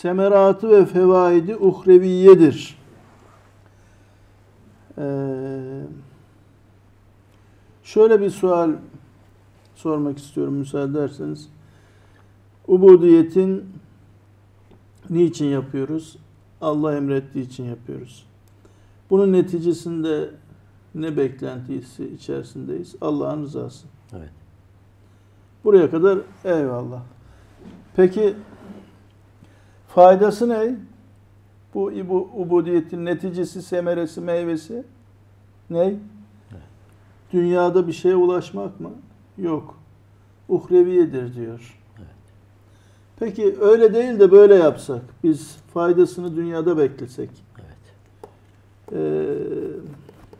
semeratı ve fevaidi uhreviyedir. Şöyle bir sual sormak istiyorum müsaade ederseniz. Ubudiyetin niçin yapıyoruz? Allah emrettiği için yapıyoruz. Bunun neticesinde ne beklentisi içerisindeyiz? Allah'ın rızası. Evet. Buraya kadar eyvallah. Peki faydası ne? Bu ubudiyetin neticesi, semeresi, meyvesi ne? Evet. Dünyada bir şeye ulaşmak mı? Yok. Uhreviyedir diyor. Evet. Peki öyle değil de böyle yapsak, biz faydasını dünyada beklesek, evet,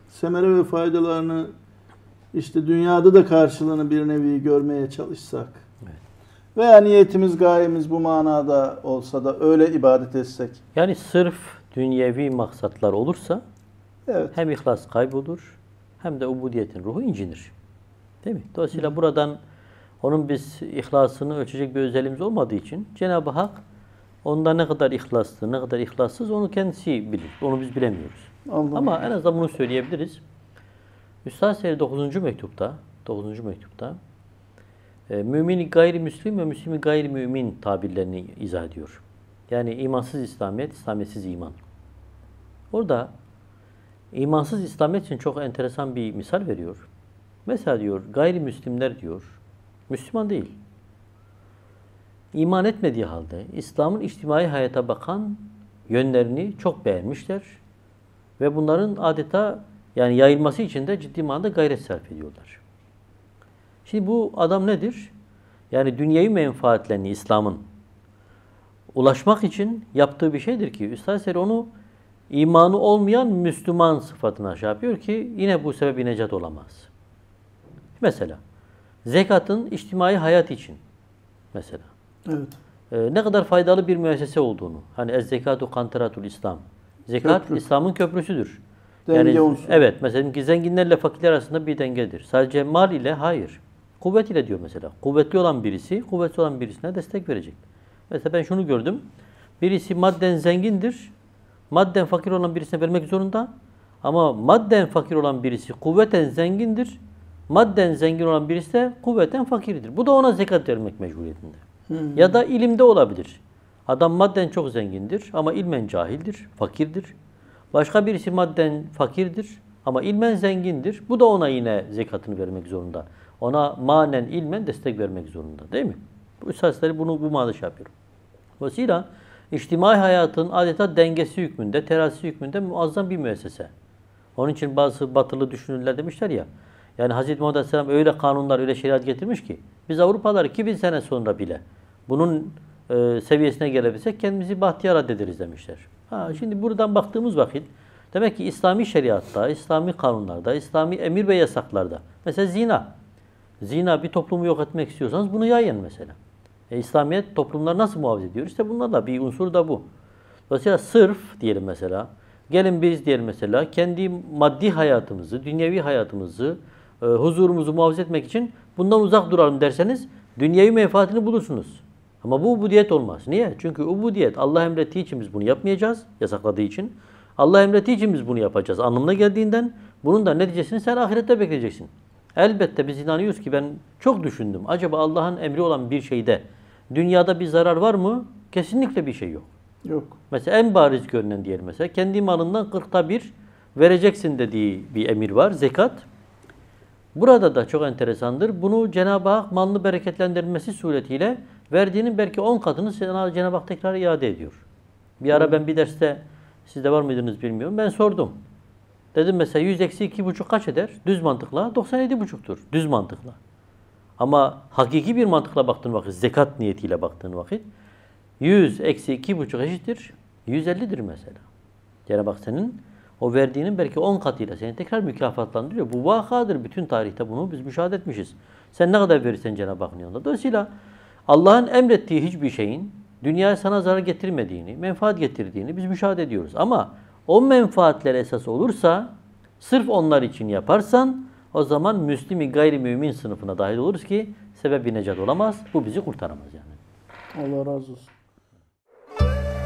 semere ve faydalarını işte dünyada da karşılığını bir nevi görmeye çalışsak, evet, veya niyetimiz, gayemiz bu manada olsa da öyle ibadet etsek. Yani sırf dünyevi maksatlar olursa, evet, hem ihlas kaybolur hem de ubudiyetin ruhu incinir. Değil mi? Dolayısıyla buradan onun biz ihlasını ölçecek bir özelliğimiz olmadığı için Cenab-ı Hak onda ne kadar ihlaslı, ne kadar ihlassız onu kendisi bilir. Onu biz bilemiyoruz. Allah'ım. Ama en azından bunu söyleyebiliriz. Üstad Seyri 9. mektupta mümin-i gayrimüslim ve müslim-i gayrimümin tabirlerini izah ediyor. Yani imansız İslamiyet, İslamiyetsiz iman. Orada imansız İslamiyet için çok enteresan bir misal veriyor. Mesela diyor, gayrimüslimler diyor, Müslüman değil. İman etmediği halde İslam'ın içtimai hayata bakan yönlerini çok beğenmişler ve bunların adeta yani yayılması için de ciddi manada gayret sarf ediyorlar. Şimdi bu adam nedir? Yani dünyevi menfaatlerini İslam'ın ulaşmak için yaptığı bir şeydir ki Üstad Seyri onu imanı olmayan Müslüman sıfatına şey yapıyor ki yine bu sebebi necat olamaz. Mesela zekatın içtimai hayat için mesela. Evet. Ne kadar faydalı bir müessese olduğunu. Hani ez-zekatu kantaratul İslam. Zekat köprü. İslam'ın köprüsüdür. Denge yani, olsun. Evet. Mesela ki zenginlerle fakirler arasında bir dengedir. Sadece mal ile hayır. Kuvvet ile diyor mesela. Kuvvetli olan birisi, kuvvetsiz olan birisine destek verecek. Mesela ben şunu gördüm. Birisi madden zengindir. Madden fakir olan birisine vermek zorunda. Ama madden fakir olan birisi kuvveten zengindir. Madden zengin olan birisi de kuvveten fakirdir. Bu da ona zekat vermek mecburiyetinde. Hmm. Ya da ilimde olabilir. Adam madden çok zengindir ama ilmen cahildir, fakirdir. Başka birisi madden fakirdir ama ilmen zengindir. Bu da ona yine zekatını vermek zorunda. Ona manen, ilmen destek vermek zorunda. Değil mi? Bu esasları bu manada şey yapıyorum. Dolayısıyla içtimai hayatın adeta dengesi hükmünde, terasi hükmünde muazzam bir müessese. Onun için bazı batılı düşünürler demişler ya, yani Hz. Muhammed Aleyhisselam öyle kanunlar, öyle şeriat getirmiş ki biz Avrupalılar 2000 sene sonra bile bunun seviyesine gelebilsek kendimizi bahtiyar addederiz demişler. Şimdi buradan baktığımız vakit demek ki İslami şeriatta, İslami kanunlarda, İslami emir ve yasaklarda mesela zina. Zina bir toplumu yok etmek istiyorsanız bunu yayın mesela. İslamiyet toplumları nasıl muhafaza ediyor? İşte bunlarla bir unsur da bu. Dolayısıyla sırf diyelim mesela, gelin biz diyelim mesela kendi maddi hayatımızı, dünyevi hayatımızı, huzurumuzu muhafaza etmek için bundan uzak duralım derseniz dünyevi menfaatini bulursunuz. Ama bu ubudiyet olmaz. Niye? Çünkü ubudiyet Allah emrettiği için biz bunu yapmayacağız, yasakladığı için. Allah emrettiği için biz bunu yapacağız anlamına geldiğinden bunun da neticesini sen ahirette bekleyeceksin. Elbette biz inanıyoruz ki ben çok düşündüm. Acaba Allah'ın emri olan bir şeyde dünyada bir zarar var mı? Kesinlikle bir şey yok. Yok. Mesela en bariz görünen diyelim mesela kendi malından 1/40 vereceksin dediği bir emir var. Zekat. Burada da çok enteresandır. Bunu Cenab-ı Hak malını bereketlendirmesi suretiyle verdiğinin belki 10 katını Cenab-ı Hak tekrar iade ediyor. Bir ara ben bir derste, siz de var mıydınız bilmiyorum, ben sordum. Dedim mesela 100-2,5 kaç eder? Düz mantıkla 97,5'tur. Düz mantıkla. Ama hakiki bir mantıkla baktığın vakit, zekat niyetiyle baktığın vakit 100-2,5 eşittir 150'dir mesela. Cenab-ı Hak senin o verdiğinin belki 10 katıyla seni tekrar mükafatlandırıyor. Bu vakadır. Bütün tarihte bunu biz müşahede etmişiz. Sen ne kadar verirsen Cenab-ı Hakk'ın yanında. Dolayısıyla Allah'ın emrettiği hiçbir şeyin dünyaya sana zarar getirmediğini, menfaat getirdiğini biz müşahede ediyoruz. Ama o menfaatler esas olursa, sırf onlar için yaparsan o zaman Müslim-i gayrimümin sınıfına dahil oluruz ki sebebi necat olamaz. Bu bizi kurtaramaz yani. Allah razı olsun.